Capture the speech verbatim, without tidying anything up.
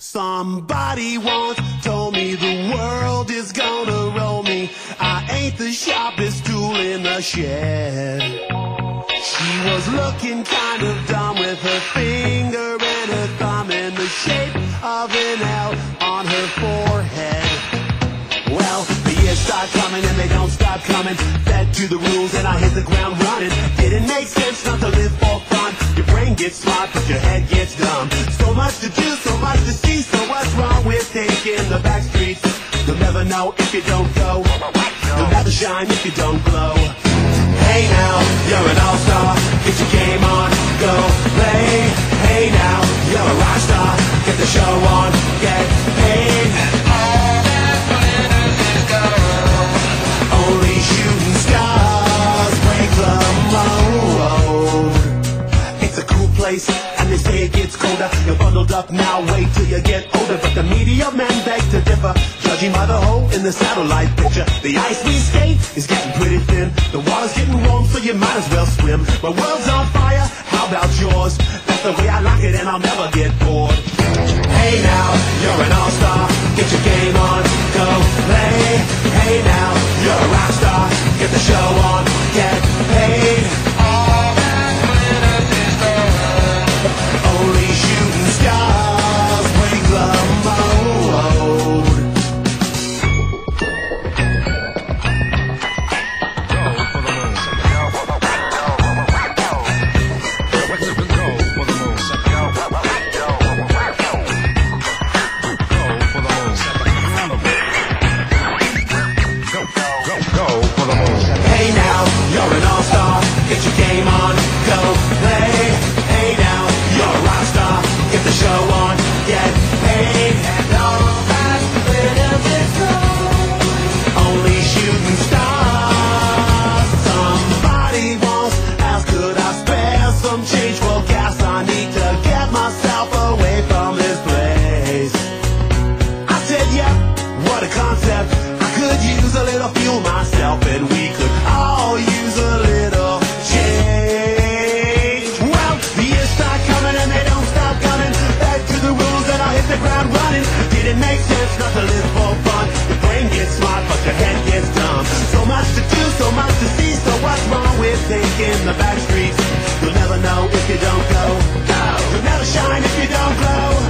Somebody once told me the world is gonna roll me. I ain't the sharpest tool in the shed. She was looking kind of dumb with her finger and her thumb in the shape of an L on her forehead. Well, the years start coming and they don't stop coming. Fed to the rules and I hit the ground running. Didn't make sense not to live for fun. Your brain gets smart but your head gets dumb. So much to do, so much to see, so what's wrong with taking the back streets? You'll never know if you don't go. You'll never shine if you don't glow. Hey now, you're an all-star, get your game on, go play. Hey now, you're a rock star, get the show on, get paid. All that glitters is gold. Only shooting stars break the mold. It's a cool place, and they say it gets colder. You're bundled up now, wait till you get older. But the media men beg to differ, judging by the hole in the satellite picture. The ice we skate is getting pretty thin. The water's getting warm, so you might as well swim. My world's on fire, how about yours? That's the way I like it, and I'll never get bored. Hey now, you're an all-star, get your game on, go play. Hey now, you're a rock star, get the show on, get paid. All that glitters is gold. Only shooting stars break the mold. You'll never know if you don't go. You'll never shine if you don't glow.